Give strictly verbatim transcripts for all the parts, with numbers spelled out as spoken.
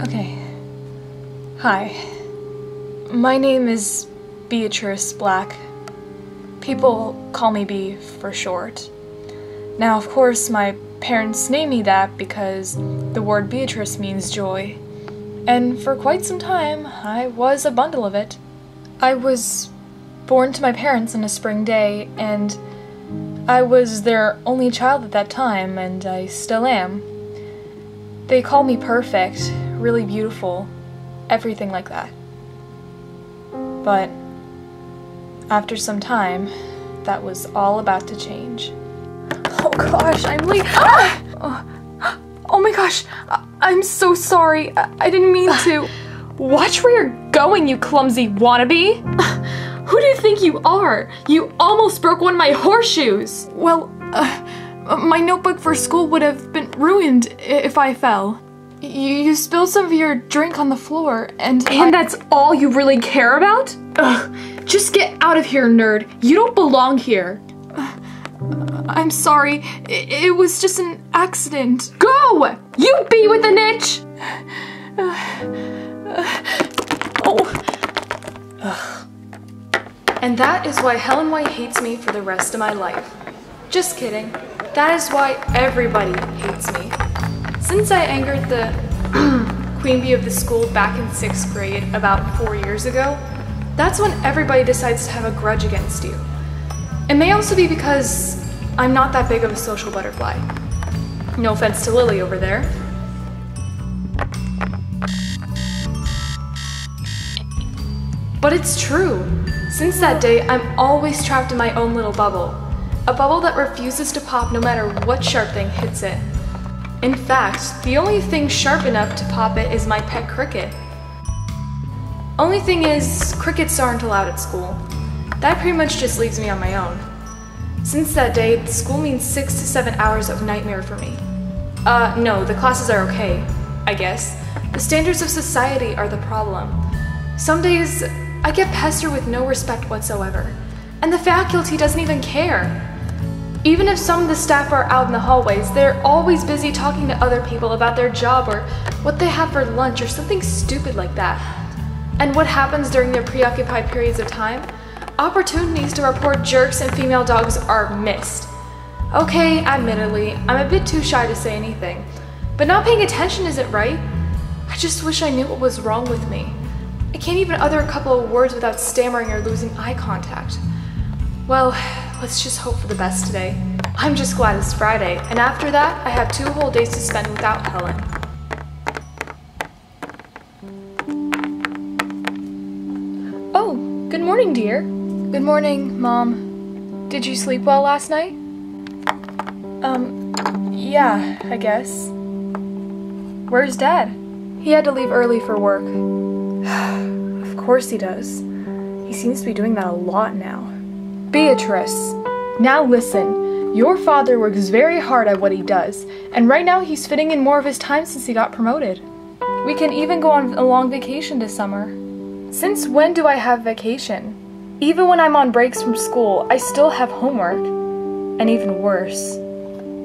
Okay. Hi. My name is Beatrice Black. People call me Bee for short. Now, of course, my parents named me that because the word Beatrice means joy, and for quite some time I was a bundle of it. I was born to my parents on a spring day, and I was their only child at that time, and I still am. They call me perfect, really beautiful, everything like that. But after some time, that was all about to change. Oh gosh, I'm late. Ah! Oh, oh my gosh, I I'm so sorry. I, I didn't mean to. Watch where you're going, you clumsy wannabe. Who do you think you are? You almost broke one of my horseshoes. Well, uh, my notebook for school would have been ruined if I fell. You, you spilled some of your drink on the floor, and And I that's all you really care about? Ugh, just get out of here, nerd. You don't belong here. I'm sorry. It, it was just an accident. Go! You be with an itch! Uh, uh, oh. Ugh. And that is why Helen White hates me for the rest of my life. Just kidding. That is why everybody hates me. Since I angered the queen bee of the school back in sixth grade about four years ago, that's when everybody decides to have a grudge against you. It may also be because I'm not that big of a social butterfly. No offense to Lily over there. But it's true. Since that day, I'm always trapped in my own little bubble. A bubble that refuses to pop no matter what sharp thing hits it. In fact, the only thing sharp enough to pop it is my pet cricket. Only thing is, crickets aren't allowed at school. That pretty much just leaves me on my own. Since that day, school means six to seven hours of nightmare for me. Uh, no, the classes are okay, I guess. The standards of society are the problem. Some days, I get pestered with no respect whatsoever, and the faculty doesn't even care. Even if some of the staff are out in the hallways, they're always busy talking to other people about their job or what they have for lunch or something stupid like that. And what happens during their preoccupied periods of time? Opportunities to report jerks and female dogs are missed. Okay, admittedly, I'm a bit too shy to say anything, but not paying attention isn't right. I just wish I knew what was wrong with me. I can't even utter a couple of words without stammering or losing eye contact. Well, let's just hope for the best today. I'm just glad it's Friday, and after that, I have two whole days to spend without Helen. Oh, good morning, dear. Good morning, Mom. Did you sleep well last night? Um, yeah, I guess. Where's Dad? He had to leave early for work. Of course he does. He seems to be doing that a lot now. Beatrice, now listen. Your father works very hard at what he does, and right now he's fitting in more of his time since he got promoted. We can even go on a long vacation this summer. Since when do I have vacation? Even when I'm on breaks from school, I still have homework. And even worse,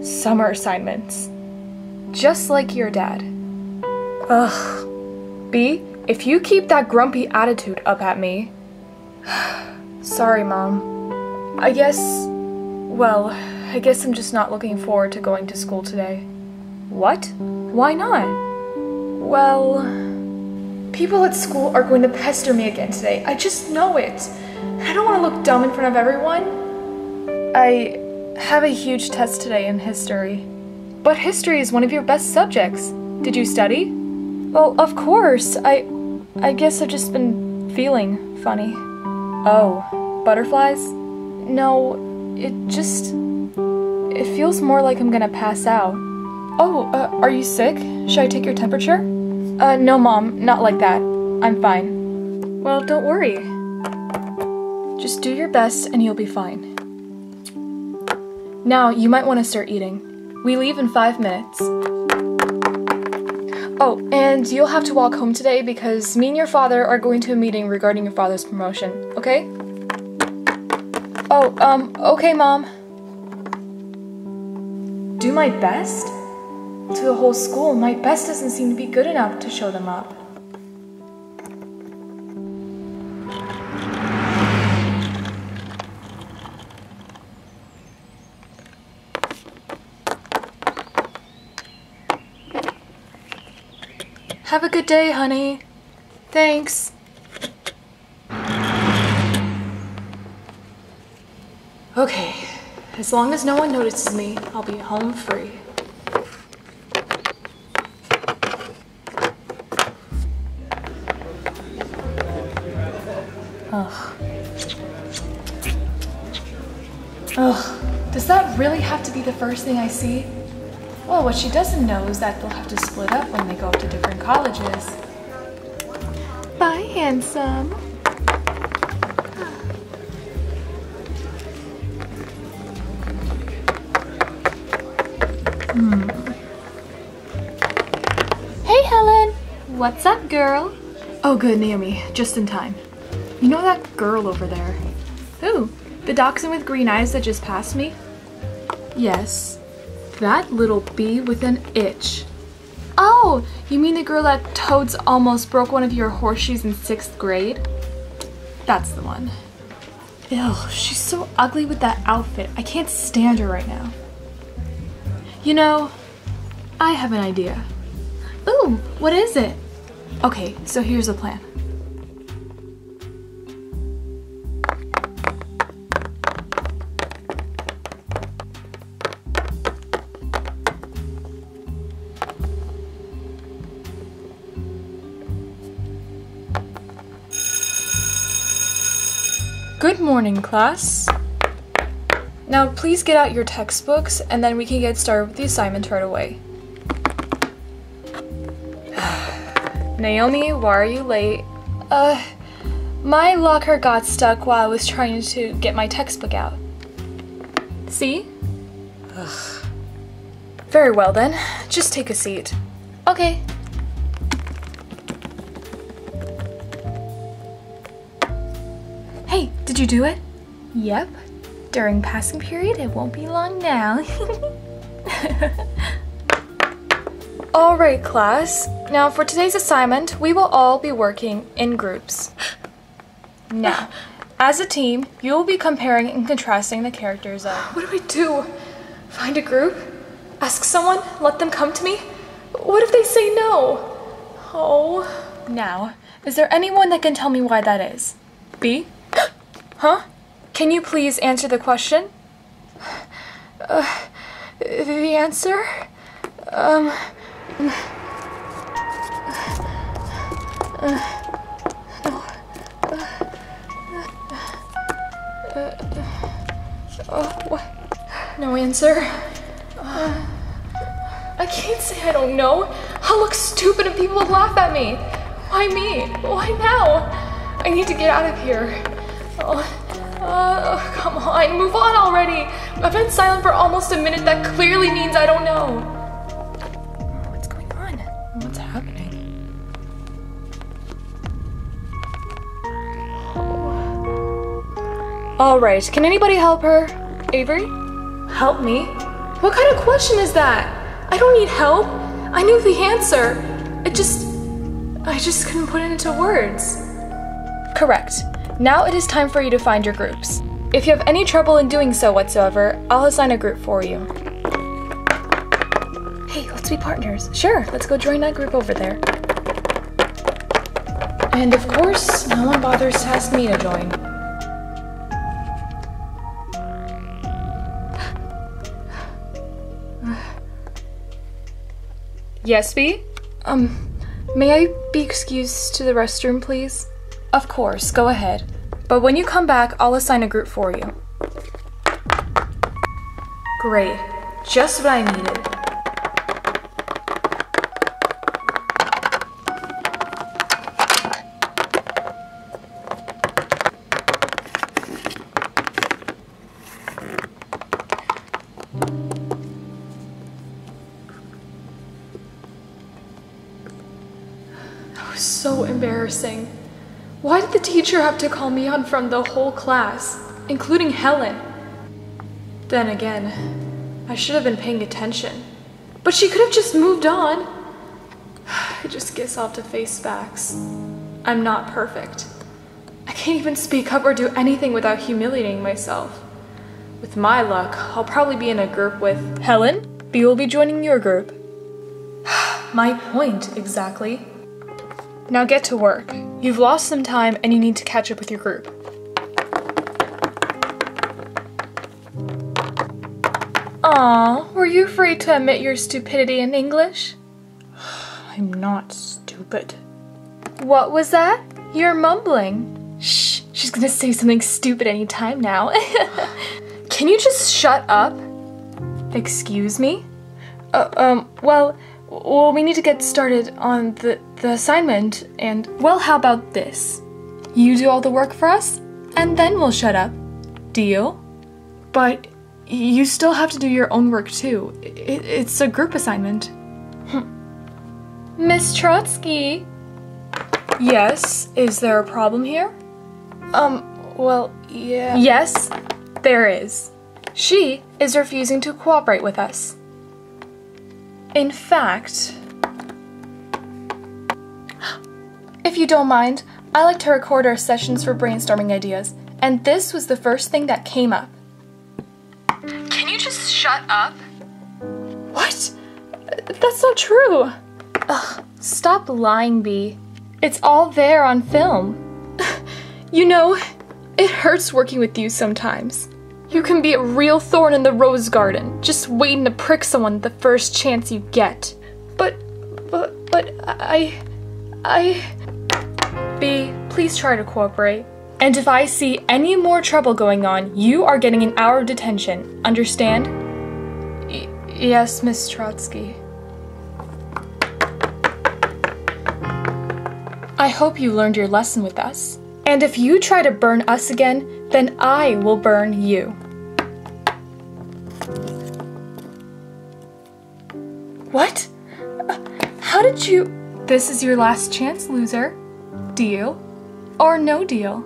summer assignments. Just like your dad. Ugh. B, if you keep that grumpy attitude up at me... Sorry, Mom. I guess... Well, I guess I'm just not looking forward to going to school today. What? Why not? Well... People at school are going to pester me again today. I just know it. I don't want to look dumb in front of everyone. I have a huge test today in history. But history is one of your best subjects. Did you study? Well, of course. I I guess I've just been feeling funny. Oh, butterflies? No, it just... It feels more like I'm gonna pass out. Oh, uh, are you sick? Should I take your temperature? Uh, no, Mom. Not like that. I'm fine. Well, don't worry. Just do your best and you'll be fine. Now, you might want to start eating. We leave in five minutes. Oh, and you'll have to walk home today because me and your father are going to a meeting regarding your father's promotion, okay? Oh, um, okay, Mom. Do my best? to the whole school, my best doesn't seem to be good enough to show them up. Have a good day, honey. Thanks. Okay, as long as no one notices me, I'll be home free. Ugh. Ugh. Does that really have to be the first thing I see? Well, what she doesn't know is that they'll have to split up when they go up to different colleges. Bye, handsome. Hmm. Hey, Helen. What's up, girl? Oh, good, Naomi. Just in time. You know that girl over there? Who? The dachshund with green eyes that just passed me? Yes. That little bee with an itch. Oh, you mean the girl that toads almost broke one of your horseshoes in sixth grade? That's the one. Ew, she's so ugly with that outfit. I can't stand her right now. You know, I have an idea. Ooh, what is it? Okay, so here's the plan. Good morning, class. Now please get out your textbooks and then we can get started with the assignment right away. Naomi, why are you late? Uh, my locker got stuck while I was trying to get my textbook out. See? Ugh. Very well then, just take a seat. Okay. Hey, did you do it? Yep. During passing period, it won't be long now. All right, class. Now for today's assignment, we will all be working in groups. Now, as a team, you will be comparing and contrasting the characters of... What do I do? Find a group? Ask someone? Let them come to me? What if they say no? Oh. Now, is there anyone that can tell me why that is? B? Huh? Can you please answer the question? Uh, the answer? Um... Oh, what? No answer? Uh, I can't say I don't know. I'll look stupid and people will laugh at me. Why me? Why now? I need to get out of here. Oh. Uh, oh, come on, move on already! I've been silent for almost a minute, that clearly means I don't know! What's going on? What's happening? Oh. Alright, can anybody help her? Avery? Help me? What kind of question is that? I don't need help! I knew the answer! It just... I just couldn't put it into words. Correct. Now it is time for you to find your groups. If you have any trouble in doing so whatsoever, I'll assign a group for you. Hey, let's be partners. Sure, let's go join that group over there. And of course, no one bothers to ask me to join. Yes, B? Um, may I be excused to the restroom, please? Of course, go ahead. But when you come back, I'll assign a group for you. Great. Just what I needed. That was so embarrassing. Why did the teacher have to call me on from the whole class, including Helen? Then again, I should have been paying attention. But she could have just moved on. I just guess I'll have to face facts. I'm not perfect. I can't even speak up or do anything without humiliating myself. With my luck, I'll probably be in a group with Helen. B will be joining your group. My point, exactly. Now get to work. You've lost some time and you need to catch up with your group. Aw, were you afraid to admit your stupidity in English? I'm not stupid. What was that? You're mumbling. Shh, she's gonna say something stupid any time now. Can you just shut up? Excuse me? Uh, um, well, well, we need to get started on the, the assignment, and, well, how about this? You do all the work for us, and then we'll shut up. Deal? But you still have to do your own work, too. It, it's a group assignment. Miss Trotsky? Yes, is there a problem here? Um, well, yeah... Yes, there is. She is refusing to cooperate with us. In fact... If you don't mind, I like to record our sessions for brainstorming ideas, and this was the first thing that came up. Can you just shut up? What? That's not true. Ugh, stop lying, Bea. It's all there on film. You know, it hurts working with you sometimes. You can be a real thorn in the rose garden, just waiting to prick someone the first chance you get. But, but, but I, I... Bea, please try to cooperate. And if I see any more trouble going on, you are getting an hour of detention. Understand? Y- yes, Miss Trotsky. I hope you learned your lesson with us. And if you try to burn us again, then I will burn you. What? How did you... This is your last chance, loser. Deal or no deal?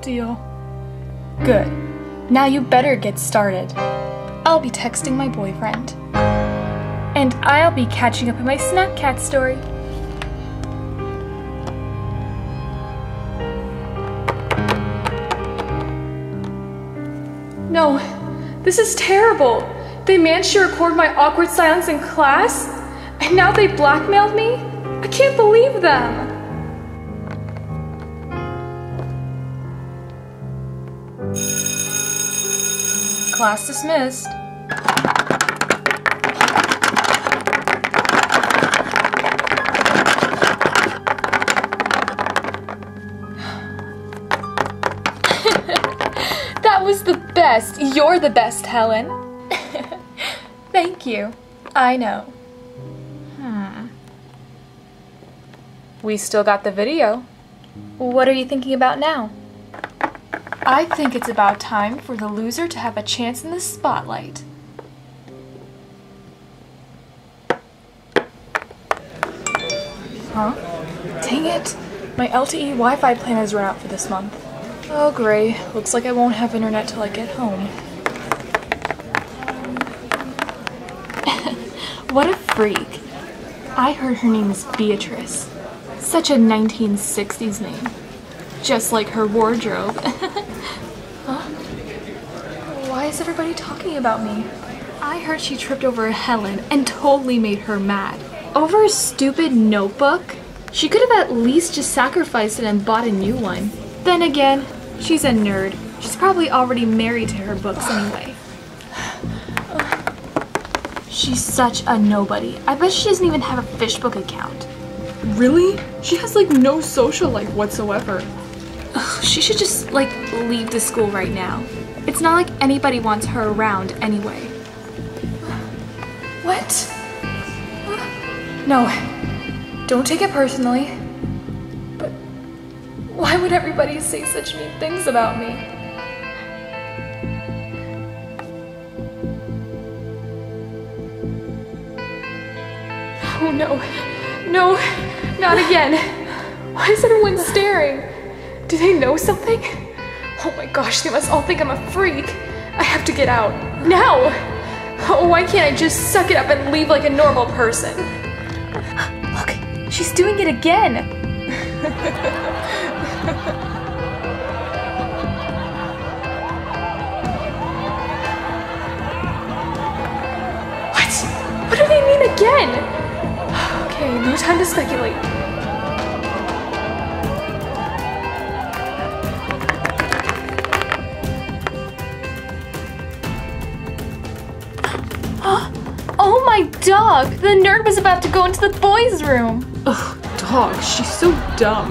Deal. Good. Now you better get started. I'll be texting my boyfriend. And I'll be catching up on my Snapchat story. No, this is terrible. They managed to record my awkward silence in class, and now they blackmailed me? I can't believe them. Class dismissed. That was the best. You're the best, Helen. Thank you. I know. Hmm. We still got the video. What are you thinking about now? I think it's about time for the loser to have a chance in the spotlight. Huh? Dang it! My L T E Wi-Fi plan has run out for this month. Oh great, looks like I won't have internet till I get home. What a freak! I heard her name is Beatrice. Such a nineteen sixties name. Just like her wardrobe. Huh? Why is everybody talking about me? I heard she tripped over Helen and totally made her mad. Over a stupid notebook? She could have at least just sacrificed it and bought a new one. Then again, she's a nerd. She's probably already married to her books anyway. She's such a nobody. I bet she doesn't even have a Fishbook account. Really? She has like no social life whatsoever. Ugh, she should just, like, leave the school right now. It's not like anybody wants her around anyway. What? No, don't take it personally. But why would everybody say such mean things about me? Oh no, no, not again. Why is everyone staring? Do they know something? Oh my gosh, they must all think I'm a freak. I have to get out. Now! Oh, why can't I just suck it up and leave like a normal person? Look, she's doing it again. What do they mean again? Okay, no time to speculate. Oh my dog! The nerd was about to go into the boys' room. Ugh, dog, she's so dumb.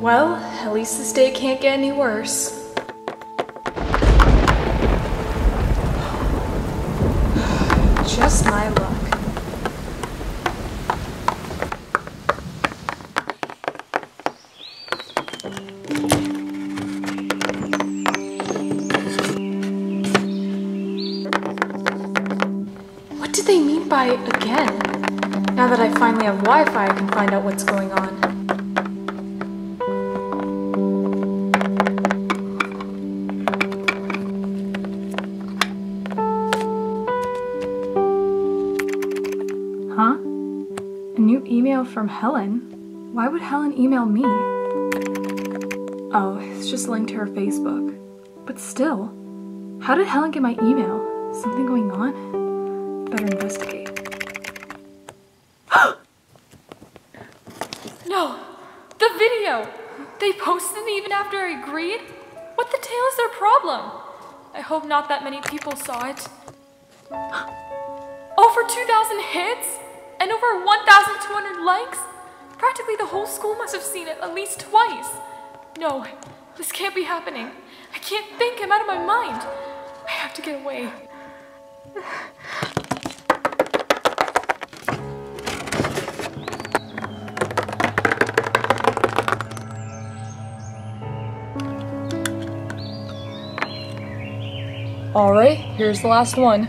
Well, at least this day can't get any worse. Just my luck. What did they mean by again? Now that I finally have Wi-Fi, I can find out what's going on. From Helen? Why would Helen email me? Oh, it's just linked to her Facebook. But still, how did Helen get my email? Is something going on? Better investigate. No! The video! They posted me even after I agreed? What the tail is their problem? I hope not that many people saw it. Over two thousand hits? And over one thousand two hundred likes? Practically the whole school must have seen it at least twice. No, this can't be happening. I can't think, I'm out of my mind. I have to get away. All right, here's the last one.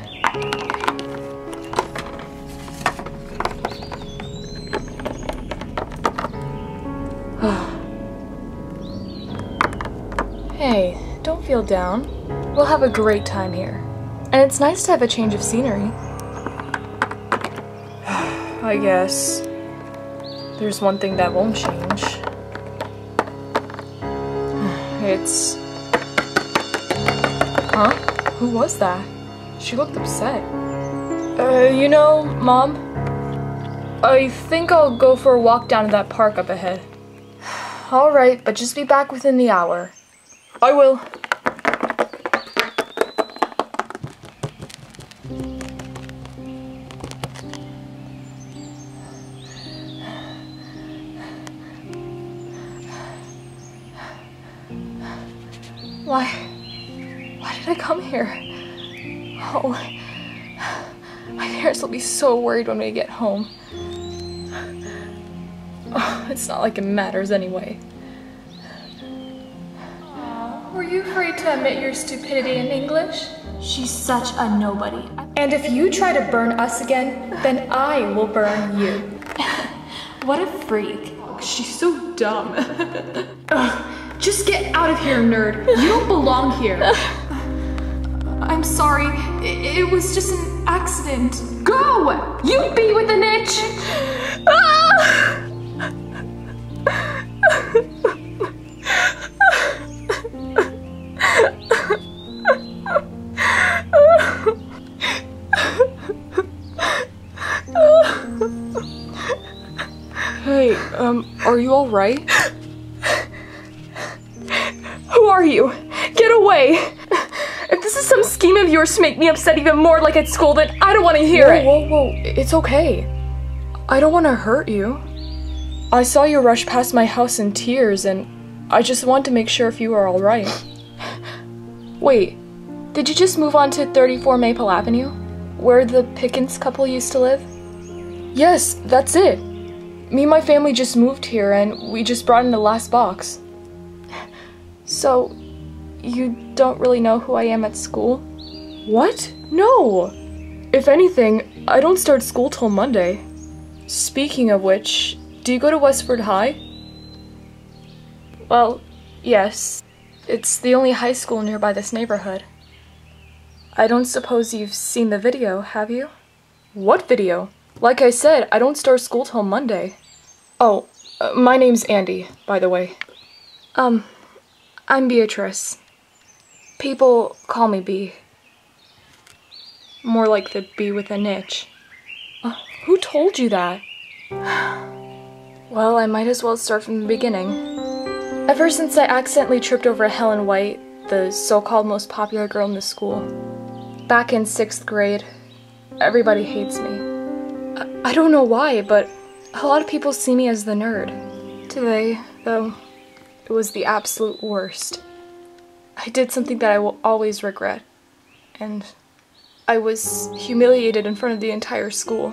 Hey, don't feel down. We'll have a great time here. And it's nice to have a change of scenery. I guess there's one thing that won't change. It's... Huh? Who was that? She looked upset. Uh, you know, Mom, I think I'll go for a walk down to that park up ahead. Alright, but just be back within the hour. I will. Why? Why did I come here? Oh, my parents will be so worried when we get home. Oh, it's not like it matters anyway. Were you afraid to admit your stupidity in English? She's such a nobody. And if you try to burn us again, then I will burn you. What a freak. She's so dumb. Ugh, just get out of here, nerd. You don't belong here. I'm sorry. It, it was just an accident. Go! You be with the niche! Ah! Hey, um, are you all right? Who are you? Get away! If this is some scheme of yours to make me upset even more like at school, then I don't want to hear it! Whoa, whoa, whoa, it's okay. I don't want to hurt you. I saw you rush past my house in tears, and I just wanted to make sure if you were all right. Wait, did you just move on to thirty-four Maple Avenue, where the Pickens couple used to live? Yes, that's it. Me and my family just moved here and we just brought in the last box. So, you don't really know who I am at school? What? No! If anything, I don't start school till Monday. Speaking of which, do you go to Westford High? Well, yes. It's the only high school nearby this neighborhood. I don't suppose you've seen the video, have you? What video? Like I said, I don't start school till Monday. Oh, uh, my name's Andy, by the way. Um, I'm Beatrice. People call me Bee. More like the bee with an itch. Uh, who told you that? Well, I might as well start from the beginning. Ever since I accidentally tripped over Helen White, the so-called most popular girl in the school. Back in sixth grade, everybody hates me. I don't know why, but a lot of people see me as the nerd. Today, though, it was the absolute worst. I did something that I will always regret, and I was humiliated in front of the entire school.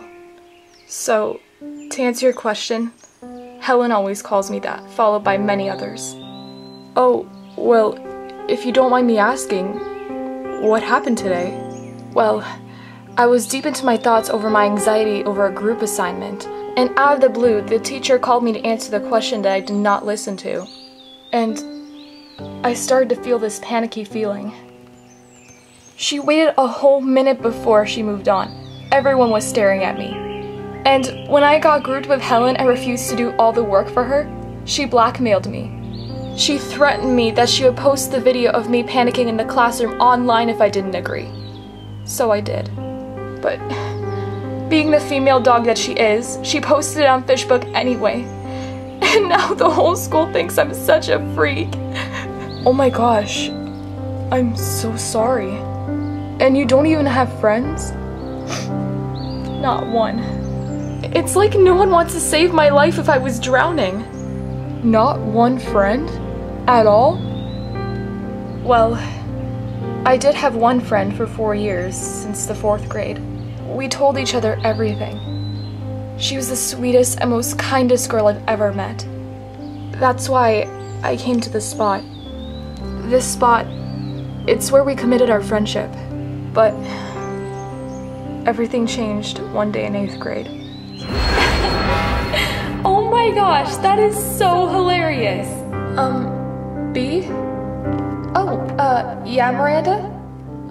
So, to answer your question, Helen always calls me that, followed by many others. Oh, well, if you don't mind me asking, what happened today? Well, I was deep into my thoughts over my anxiety over a group assignment, and out of the blue, the teacher called me to answer the question that I did not listen to. And I started to feel this panicky feeling. She waited a whole minute before she moved on. Everyone was staring at me. And when I got grouped with Helen and refused to do all the work for her, she blackmailed me. She threatened me that she would post the video of me panicking in the classroom online if I didn't agree. So I did. But being the female dog that she is, she posted it on Fishbook anyway. And now the whole school thinks I'm such a freak. Oh my gosh, I'm so sorry. And you don't even have friends? Not one. It's like no one wants to save my life if I was drowning. Not one friend? At all? Well, I did have one friend for four years, since the fourth grade. We told each other everything. She was the sweetest and most kindest girl I've ever met. That's why I came to this spot. This spot, it's where we committed our friendship. But everything changed one day in eighth grade. Oh my gosh, that is so hilarious. Um, B? Oh, uh, yeah, Miranda?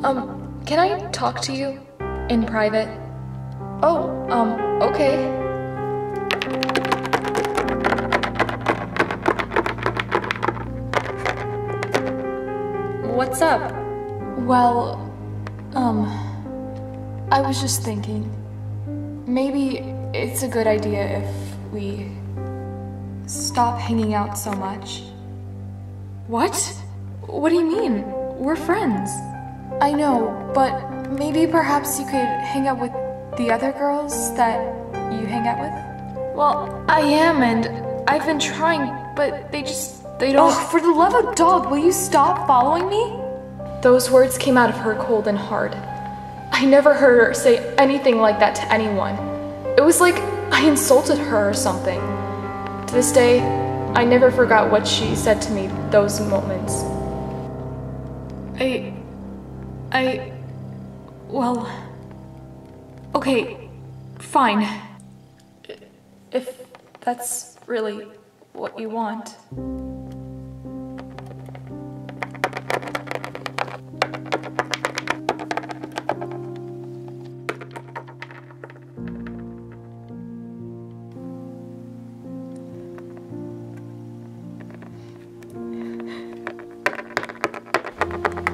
Um, can I talk to you? In private? Oh, um, okay. What's up? Well, um, I was just thinking. Maybe it's a good idea if we stop hanging out so much. What? What do you mean? We're friends. I know, but maybe perhaps you could hang out with the other girls that you hang out with? Well, I am, and I've been trying, but they just, they don't- Oh, for the love of dog, will you stop following me? Those words came out of her cold and hard. I never heard her say anything like that to anyone. It was like I insulted her or something. To this day, I never forgot what she said to me those moments. I... I... Well, okay, fine. If that's really what you want.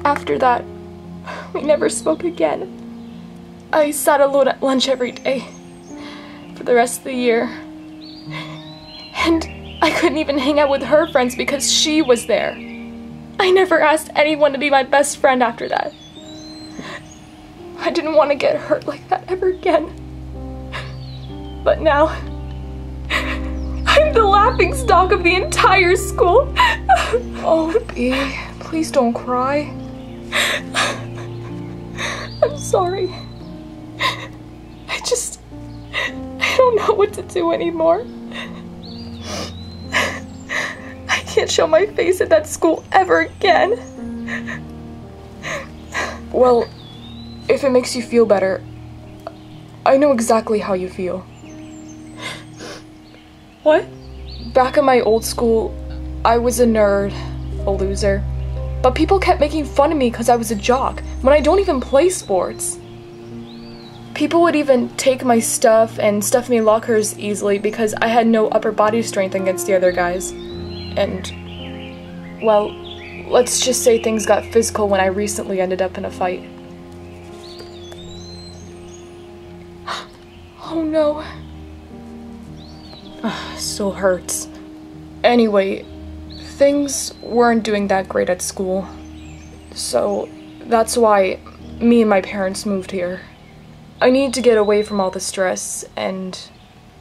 After that, we never spoke again. I sat alone at lunch every day for the rest of the year. And I couldn't even hang out with her friends because she was there. I never asked anyone to be my best friend after that. I didn't want to get hurt like that ever again. But now, I'm the laughingstock of the entire school. Oh, Bea, please don't cry. I'm sorry. I just... I don't know what to do anymore. can't show my face at that school ever again. Well, if it makes you feel better, I know exactly how you feel. What? Back in my old school, I was a nerd, a loser. But people kept making fun of me because I was a jock, when I don't even play sports. People would even take my stuff and stuff me in lockers easily because I had no upper body strength against the other guys. And, well, let's just say things got physical when I recently ended up in a fight. Oh no. Ugh, still hurts. Anyway, things weren't doing that great at school. So that's why me and my parents moved here. I needed to get away from all the stress, and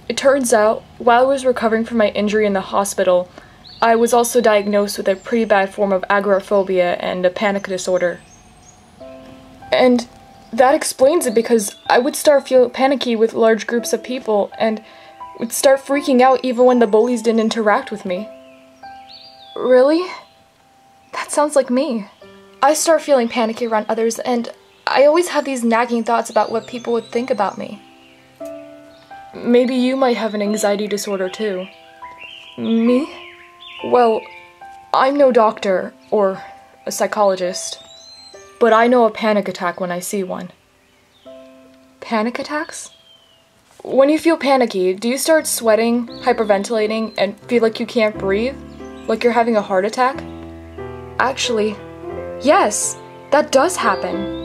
it turns out, while I was recovering from my injury in the hospital, I was also diagnosed with a pretty bad form of agoraphobia and a panic disorder. And that explains it, because I would start feeling panicky with large groups of people and would start freaking out even when the bullies didn't interact with me. Really? That sounds like me. I start feeling panicky around others, and I always have these nagging thoughts about what people would think about me. Maybe you might have an anxiety disorder too. Me? Well, I'm no doctor or a psychologist, but I know a panic attack when I see one. Panic attacks? When you feel panicky, do you start sweating, hyperventilating, and feel like you can't breathe? Like you're having a heart attack? Actually, yes, that does happen.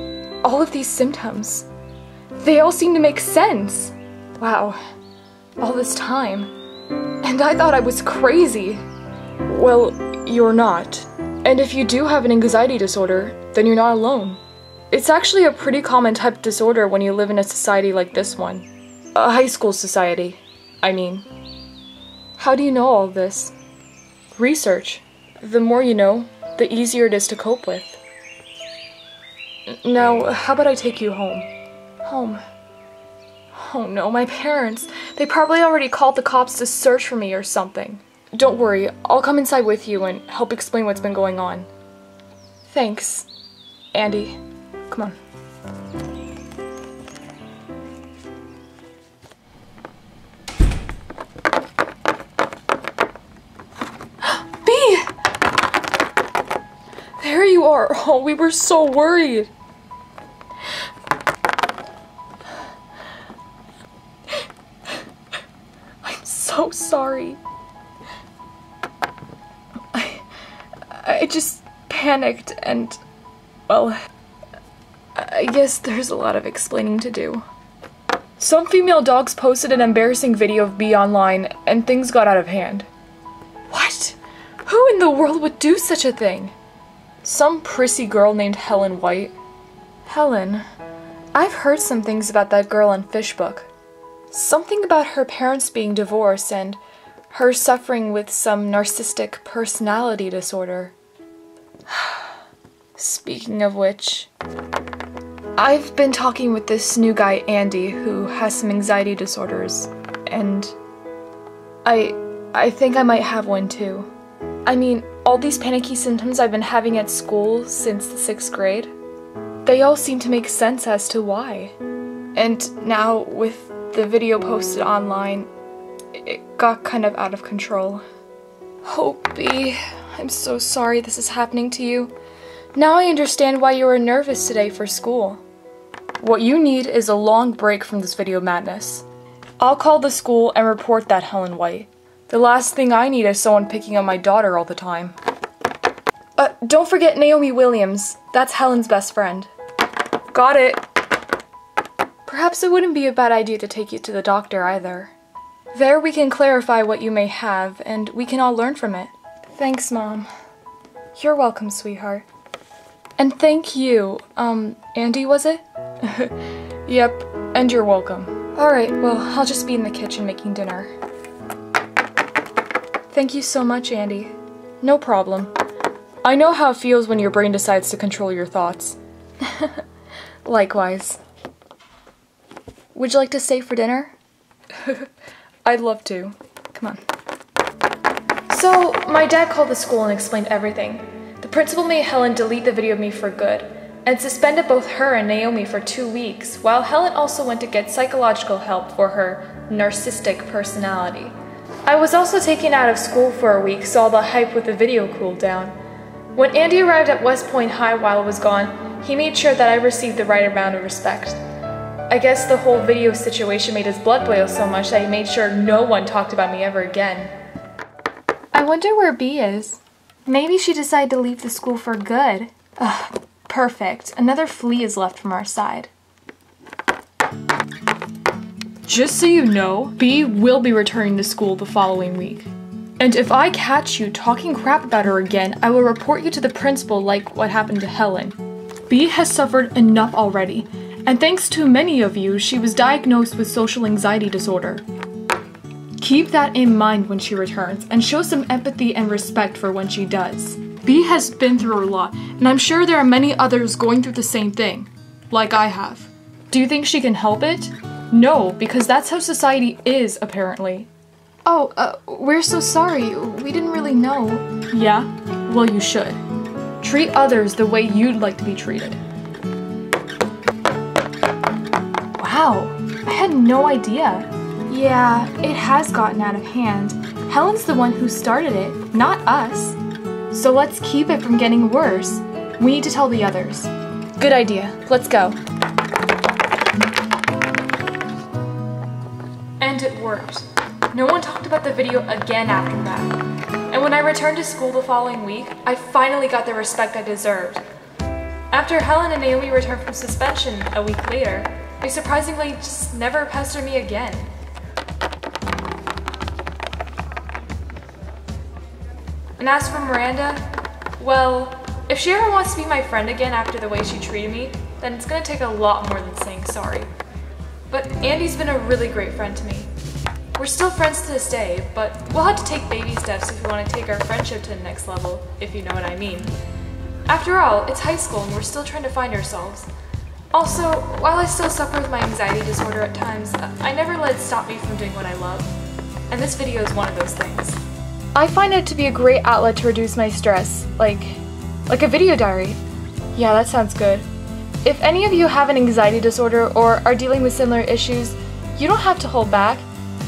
All of these symptoms. They all seem to make sense. Wow, all this time. And I thought I was crazy. Well, you're not. And if you do have an anxiety disorder, then you're not alone. It's actually a pretty common type of disorder when you live in a society like this one. A high school society, I mean. How do you know all this? Research. The more you know, the easier it is to cope with. Now, how about I take you home? Home. Oh no, my parents. They probably already called the cops to search for me or something. Don't worry, I'll come inside with you and help explain what's been going on. Thanks, Andy. Come on. Bea! There you are. Oh, we were so worried. I'm so sorry. I, I just... panicked and, well, I guess there's a lot of explaining to do. Some female dogs posted an embarrassing video of Bea online and things got out of hand. What? Who in the world would do such a thing? Some prissy girl named Helen White. Helen? I've heard some things about that girl on Fishbook. Something about her parents being divorced and her suffering with some narcissistic personality disorder. Speaking of which, I've been talking with this new guy, Andy, who has some anxiety disorders, and I I think I might have one too. I mean, all these panicky symptoms I've been having at school since the sixth grade, they all seem to make sense as to why. And now, with the video posted online, it got kind of out of control. Oh, Bea. I'm so sorry this is happening to you. Now I understand why you were nervous today for school. What you need is a long break from this video madness. I'll call the school and report that Helen White. The last thing I need is someone picking on my daughter all the time. Uh, don't forget Naomi Williams. That's Helen's best friend. Got it. Perhaps it wouldn't be a bad idea to take you to the doctor either. There we can clarify what you may have, and we can all learn from it. Thanks, Mom. You're welcome, sweetheart. And thank you, um, Andy, was it? Yep, and you're welcome. Alright, well, I'll just be in the kitchen making dinner. Thank you so much, Andy. No problem. I know how it feels when your brain decides to control your thoughts. Likewise. Would you like to stay for dinner? I'd love to. Come on. So, my dad called the school and explained everything. The principal made Helen delete the video of me for good, and suspended both her and Naomi for two weeks, while Helen also went to get psychological help for her narcissistic personality. I was also taken out of school for a week, so all the hype with the video cooled down. When Andy arrived at West Point High while I was gone, he made sure that I received the right amount of respect. I guess the whole video situation made his blood boil so much that he made sure no one talked about me ever again. I wonder where Bea is. Maybe she decided to leave the school for good. Ugh, perfect. Another flea is left from our side. Just so you know, Bea will be returning to school the following week. And if I catch you talking crap about her again, I will report you to the principal like what happened to Helen. Bea has suffered enough already, and thanks to many of you, she was diagnosed with social anxiety disorder. Keep that in mind when she returns, and show some empathy and respect for when she does. Bea has been through a lot, and I'm sure there are many others going through the same thing, like I have. Do you think she can help it? No, because that's how society is, apparently. Oh, uh, we're so sorry. We didn't really know. Yeah? Well, you should. Treat others the way you'd like to be treated. Wow, I had no idea. Yeah, it has gotten out of hand. Helen's the one who started it, not us. So let's keep it from getting worse. We need to tell the others. Good idea. Let's go. And it worked. No one talked about the video again after that. And when I returned to school the following week, I finally got the respect I deserved. After Helen and Naomi returned from suspension a week later, they surprisingly just never pestered me again. And as for Miranda, well, if she ever wants to be my friend again after the way she treated me, then it's gonna take a lot more than saying sorry. But Andy's been a really great friend to me. We're still friends to this day, but we'll have to take baby steps if we want to take our friendship to the next level, if you know what I mean. After all, it's high school and we're still trying to find ourselves. Also, while I still suffer with my anxiety disorder at times, I never let it stop me from doing what I love. And this video is one of those things. I find it to be a great outlet to reduce my stress, like, like a video diary. Yeah, that sounds good. If any of you have an anxiety disorder or are dealing with similar issues, you don't have to hold back.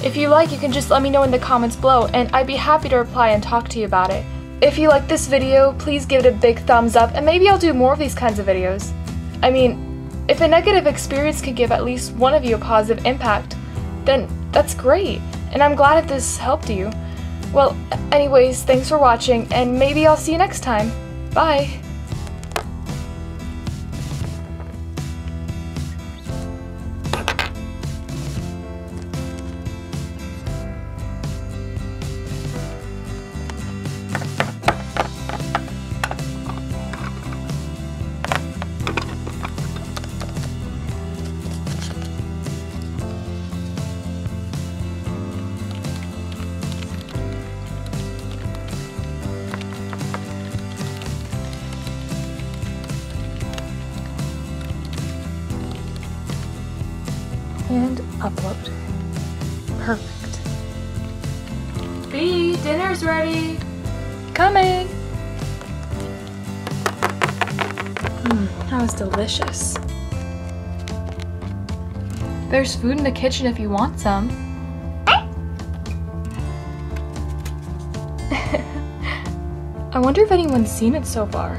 If you like, you can just let me know in the comments below and I'd be happy to reply and talk to you about it. If you like this video, please give it a big thumbs up and maybe I'll do more of these kinds of videos. I mean, if a negative experience could give at least one of you a positive impact, then that's great, and I'm glad if this helped you. Well, anyways, thanks for watching and maybe I'll see you next time. Bye! And upload. Perfect. Bea, dinner's ready. Coming. Mmm, that was delicious. There's food in the kitchen if you want some. I wonder if anyone's seen it so far.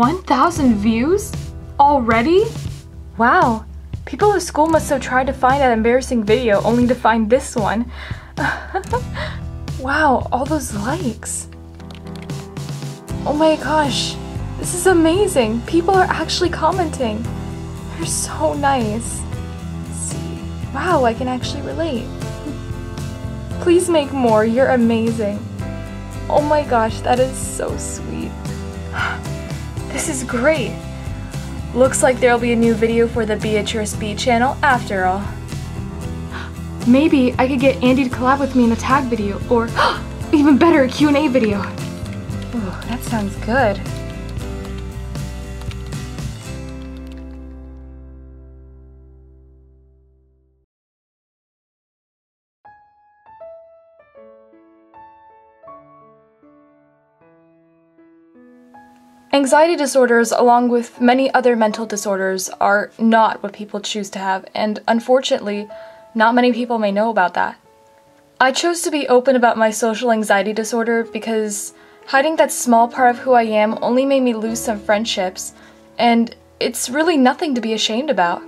one thousand views? Already? Wow, people at school must have tried to find that embarrassing video only to find this one. Wow, all those likes. Oh my gosh, this is amazing. People are actually commenting. They're so nice. Let's see. Wow, I can actually relate. Please make more, you're amazing. Oh my gosh, that is so sweet. This is great. Looks like there'll be a new video for the Beatrice B channel after all. Maybe I could get Andy to collab with me in a tag video, or even better, a Q and A video. Ooh, that sounds good. Anxiety disorders, along with many other mental disorders, are not what people choose to have, and unfortunately, not many people may know about that. I chose to be open about my social anxiety disorder because hiding that small part of who I am only made me lose some friendships, and it's really nothing to be ashamed about.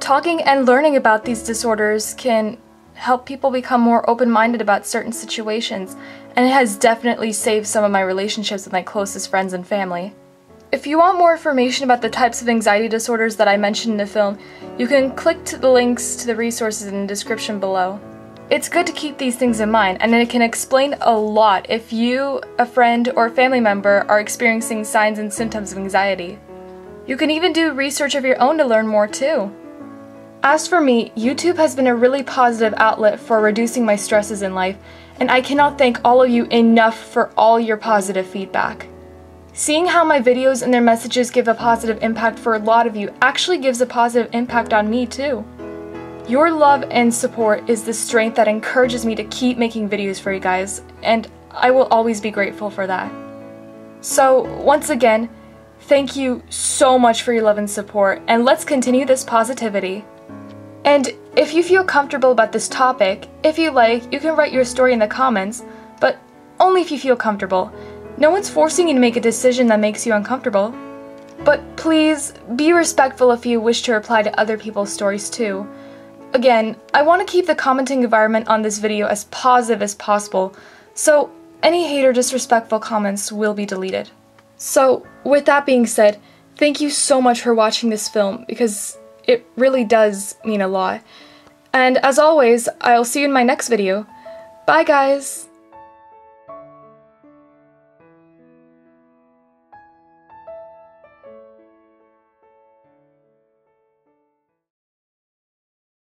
Talking and learning about these disorders can help people become more open-minded about certain situations, and it has definitely saved some of my relationships with my closest friends and family. If you want more information about the types of anxiety disorders that I mentioned in the film, you can click to the links to the resources in the description below. It's good to keep these things in mind, and it can explain a lot if you, a friend, or family member are experiencing signs and symptoms of anxiety. You can even do research of your own to learn more too. As for me, YouTube has been a really positive outlet for reducing my stresses in life, and I cannot thank all of you enough for all your positive feedback. Seeing how my videos and their messages give a positive impact for a lot of you actually gives a positive impact on me too. Your love and support is the strength that encourages me to keep making videos for you guys, and I will always be grateful for that. So, once again, thank you so much for your love and support, and let's continue this positivity. And if you feel comfortable about this topic, if you like, you can write your story in the comments, but only if you feel comfortable. No one's forcing you to make a decision that makes you uncomfortable. But please, be respectful if you wish to reply to other people's stories too. Again, I want to keep the commenting environment on this video as positive as possible, so any hate or disrespectful comments will be deleted. So, with that being said, thank you so much for watching this film, because it really does mean a lot. And as always, I'll see you in my next video. Bye guys!